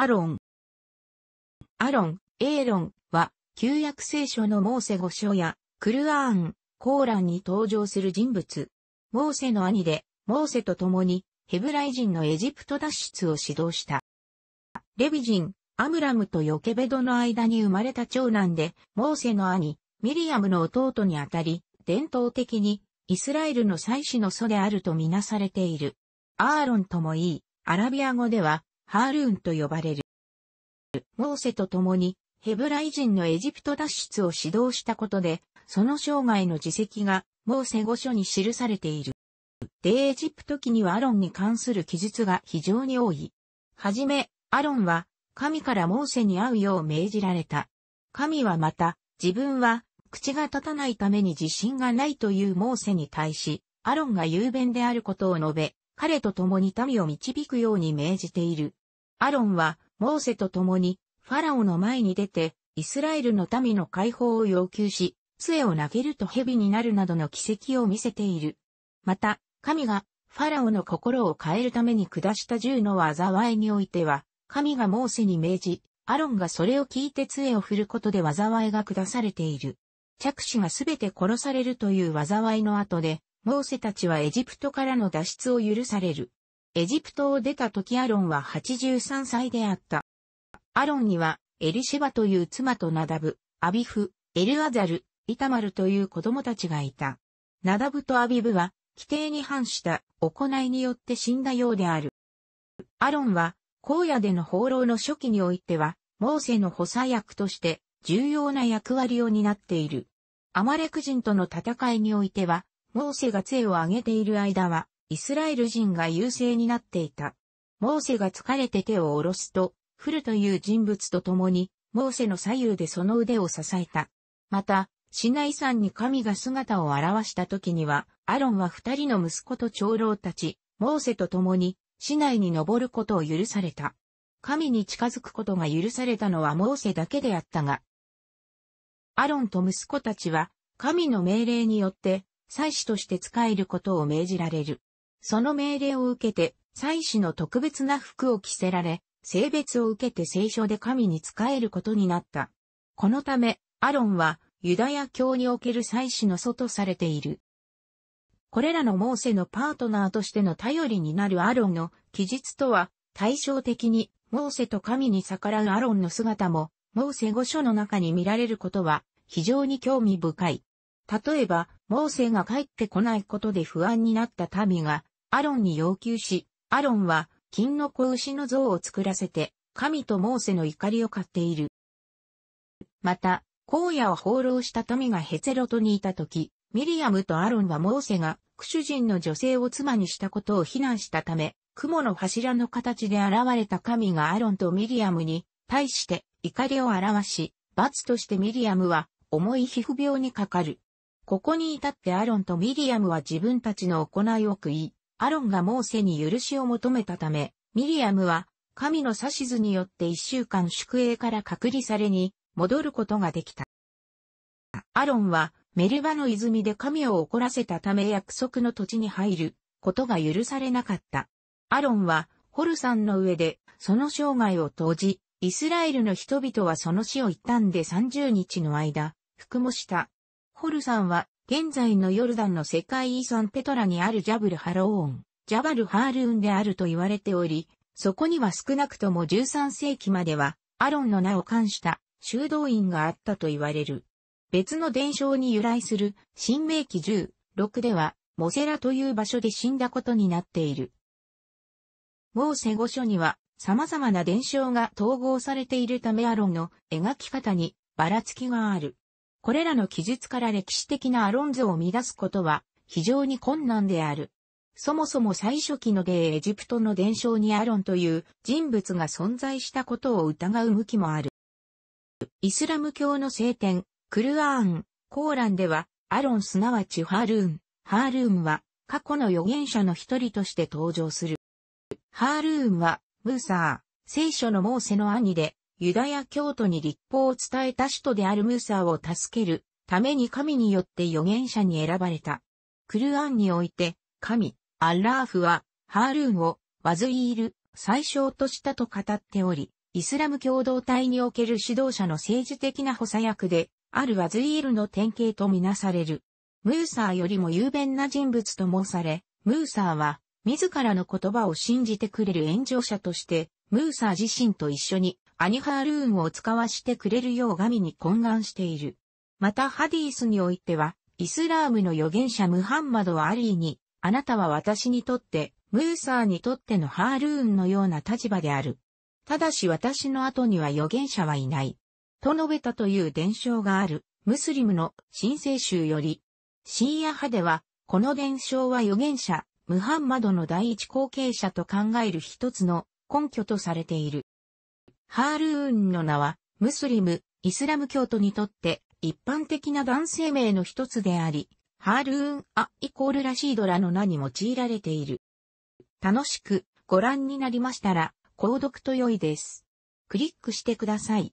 エーロンは、旧約聖書のモーセ5書や、クルアーン、コーランに登場する人物。モーセの兄で、モーセと共に、ヘブライ人のエジプト脱出を指導した。レビ人、アムラムとヨケベドの間に生まれた長男で、モーセの兄、ミリアムの弟にあたり、伝統的に、イスラエルの祭司の祖であるとみなされている。アーロンとも言い、アラビア語では、ハールーンと呼ばれる。モーセと共に、ヘブライ人のエジプト脱出を指導したことで、その生涯の事績が、モーセ5書に記されている。出エジプト記にはアロンに関する記述が非常に多い。はじめ、アロンは、神からモーセに会うよう命じられた。神はまた、自分は、口が立たないために自信がないというモーセに対し、アロンが雄弁であることを述べ、彼と共に民を導くように命じている。アロンは、モーセと共に、ファラオの前に出て、イスラエルの民の解放を要求し、杖を投げると蛇になるなどの奇跡を見せている。また、神がファラオの心を変えるために下した10の災いにおいては、神がモーセに命じ、アロンがそれを聞いて杖を振ることで災いが下されている。着手がすべて殺されるという災いの後で、モーセたちはエジプトからの脱出を許される。エジプトを出た時アロンは83歳であった。アロンには、エリシバという妻とナダブ、アビフ、エルアザル、イタマルという子供たちがいた。ナダブとアビブは、規定に反した行いによって死んだようである。アロンは、荒野での放浪の初期においては、モーセの補佐役として重要な役割を担っている。アマレク人との戦いにおいては、モーセが杖を上げている間は、イスラエル人が優勢になっていた。モーセが疲れて手を下ろすと、フルという人物と共に、モーセの左右でその腕を支えた。また、シナイ山に神が姿を現した時には、アロンは2人の息子と長老たち、モーセと共に、シナイに登ることを許された。神に近づくことが許されたのはモーセだけであったが、アロンと息子たちは、神の命令によって、祭司として仕えることを命じられる。その命令を受けて、祭司の特別な服を着せられ、性別を受けて聖書で神に仕えることになった。このため、アロンは、ユダヤ教における祭司の祖とされている。これらのモーセのパートナーとしての頼りになるアロンの記述とは対照的にモーセと神に逆らうアロンの姿もモーセ5書の中に見られることは非常に興味深い。例えば、モーセが帰ってこないことで不安になった民がアロンに要求し、アロンは金の子牛の像を作らせて神とモーセの怒りを買っている。また、荒野を放浪した民がヘツロトにいたとき、ミリアムとアロンはモーセがクシュ人の女性を妻にしたことを非難したため、雲の柱の形で現れた神がアロンとミリアムに対して怒りを表し、罰としてミリアムは重い皮膚病にかかる。ここに至ってアロンとミリアムは自分たちの行いを悔い、アロンがモーセに許しを求めたため、ミリアムは神の指図によって1週間宿営から隔離されに、戻ることができた。アロンはメリバの泉で神を怒らせたため約束の土地に入ることが許されなかった。アロンはホル山の上でその生涯を投じ、イスラエルの人々はその死を悼んで30日の間、服喪した。ホル山は現在のヨルダンの世界遺産ペトラにあるジャバルハールーンであると言われており、そこには少なくとも13世紀まではアロンの名を冠した。修道院があったと言われる。別の伝承に由来する新明記16では、モセラという場所で死んだことになっている。モーセ5書には様々な伝承が統合されているためアロンの描き方にばらつきがある。これらの記述から歴史的なアロン像を見出すことは非常に困難である。そもそも最初期の出エジプトの伝承にアロンという人物が存在したことを疑う向きもある。イスラム教の聖典、クルアーン、コーランでは、アロンすなわちハールーンは、過去の預言者の一人として登場する。ハールーンは、ムーサー、聖書のモーセの兄で、ユダヤ教徒に律法を伝えた使徒であるムーサーを助けるために神によって預言者に選ばれた。クルアーンにおいて、神、アッラーフは、ハールーンを、ワズイール、宰相としたと語っており、イスラム共同体における指導者の政治的な補佐役で、アル・ワズィールの典型とみなされる。ムーサーよりも雄弁な人物ともされ、ムーサーは、自らの言葉を信じてくれる援助者として、ムーサー自身と一緒に、アニ・ハールーンを使わしてくれるよう神に懇願している。またハディースにおいては、イスラームの預言者ムハンマドはアリーに、あなたは私にとって、ムーサーにとってのハールーンのような立場である。ただし私の後には預言者はいない。と述べたという伝承がある、ムスリムの新聖宗より。シーア派では、この伝承は預言者、ムハンマドの第一後継者と考える一つの根拠とされている。ハールーンの名は、ムスリム、イスラム教徒にとって一般的な男性名の一つであり、ハールーン・ア・=ラシードらの名に用いられている。楽しくご覧になりましたら、購読と良いです。クリックしてください。